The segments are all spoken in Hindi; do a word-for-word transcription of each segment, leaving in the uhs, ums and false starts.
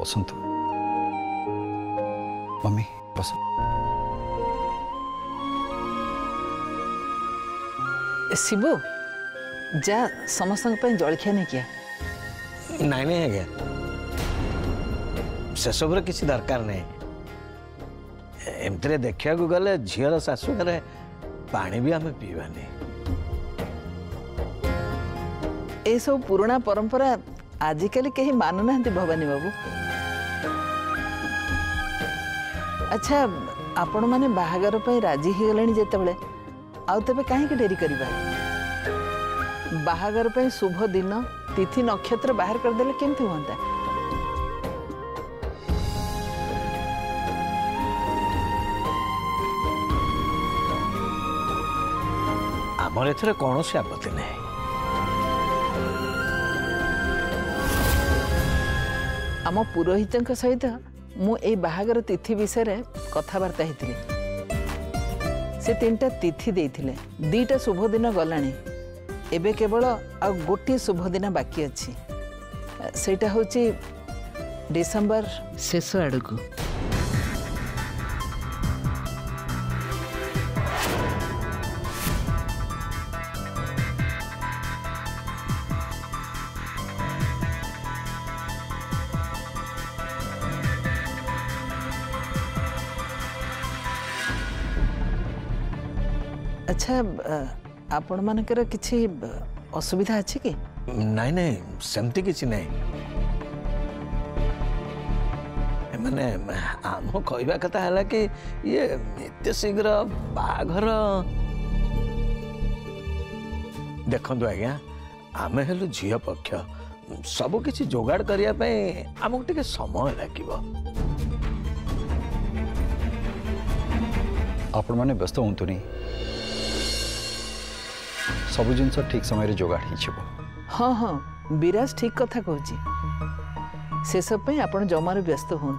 बसंतु मम्मी बस। शिबू जा समस्त जलखिया नहीं किया नाई नहीं आज्ञा से सब किसी दरकार नहीं एमती देखा गले झीर सासू घर पानी भी आम पीवानी ये सब पुराना परंपरा आजिकल कहीं मानुना भवानी बाबू। अच्छा आपण मैंने बाहागर राजी हो गले जिते आउ तेज कहीं डेरी करवा बाहागर शुभ दिन तिथि नक्षत्र बाहर करदेले केमती होता आमर एथेर कौन से आपत्ति नहीं आम पुरोहित सहित मु बाहागर तिथि विषय कथबार्ता होती से तीन टा तिथि देते दीटा शुभ दिन गलानी एबे केवल आ गोटे शुभ दिन बाकी अच्छी सेटा हूँ डिसेम्बर शेष आड़ को अच्छा आपण मान किसी असुविधा अच्छी कि नहीं नहीं सेमती किसी नहीं मैंने आम कहवा कथा है कि ये एत शीघ्र बाघर देखु आज्ञा आम हेलु झी पक्ष सबकि जोगाड़ करने आमको टे समय लगे आपण मैंने व्यस्त हूँ सब जिन ठीक समय जोगाड़ हो। हाँ हाँ विराज ठीक कथा कहूँ से सब आप जमार व्यस्त हूँ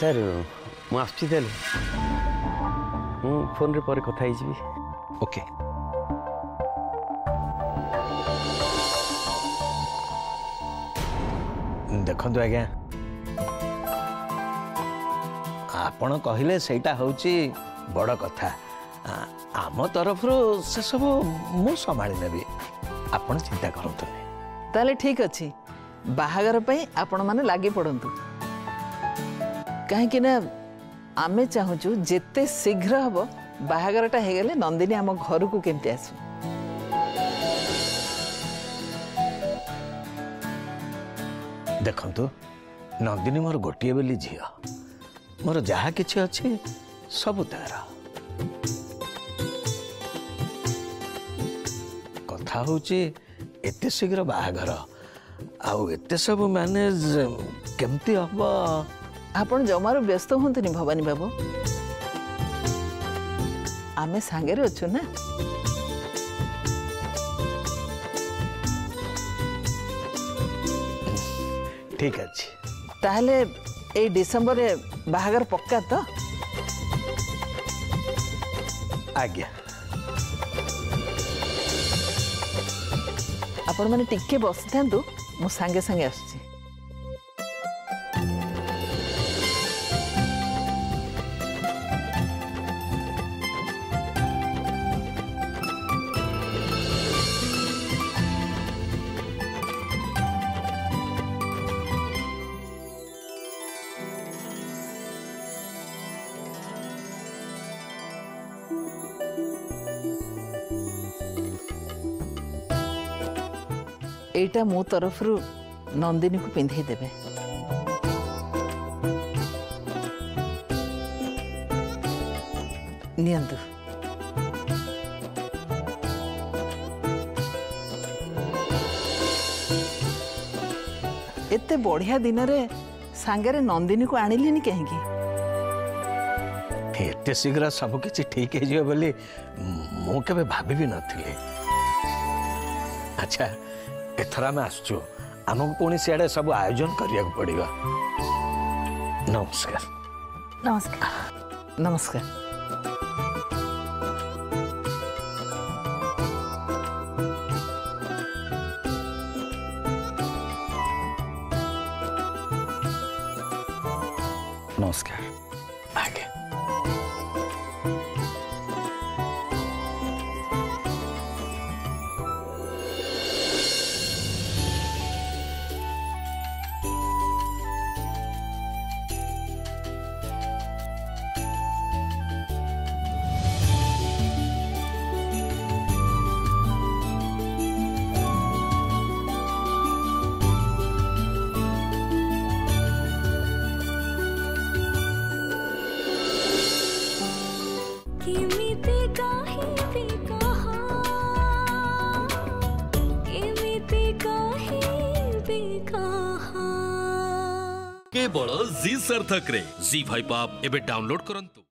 सर मुझे फोन रे पर कथा ओके देखु आज्ञा आपण कहले सेटा हूँ बड़ कथा आम तरफ से सब मु संभाली नेबी आपण चिंता करतु ताले ठीक अच्छे बाहागर पई आपण माने लागे पड़तु कहीं ना आम चाहूँ जिते शीघ्र हम बाहागरटा हो गले नंदिनी आम घर को केमती आसू देखु नंदिनी मोर गोटे बेली झी मोर जहा कि अच्छे सब तार कथा हूँ एत शीघ्र बाहागर आते सब मैनेज केमती हम आप जमार व्यस्त हूँ भवानी बाबू आम सांगे अच्छु ना ठीक अच्छे ताहले ए डिसेम्बर रे बाहागर पक्का तो आज्ञा आपण माने टिके बस थांतु मु संगे संगे आसुची एटा मो तरफ रु नंदिनी को पिंधे देबे नियंतु एते बढ़िया दिन रे सांगरे नंदिनी को आनिलिनी कहेंगे एते शीघ्र सब किछि ठीक हे जियो बोली मो केबे भाबी भी नथिले। अच्छा एथर आम आसु आमको पुणी सियाड़े सब आयोजन करने को पड़ेगा। नमस्कार नमस्कार। नमस्कार। नमस्कार। आगे केवल जी सार्थक रे जी भाई पाप एबे डाउनलोड करंतु।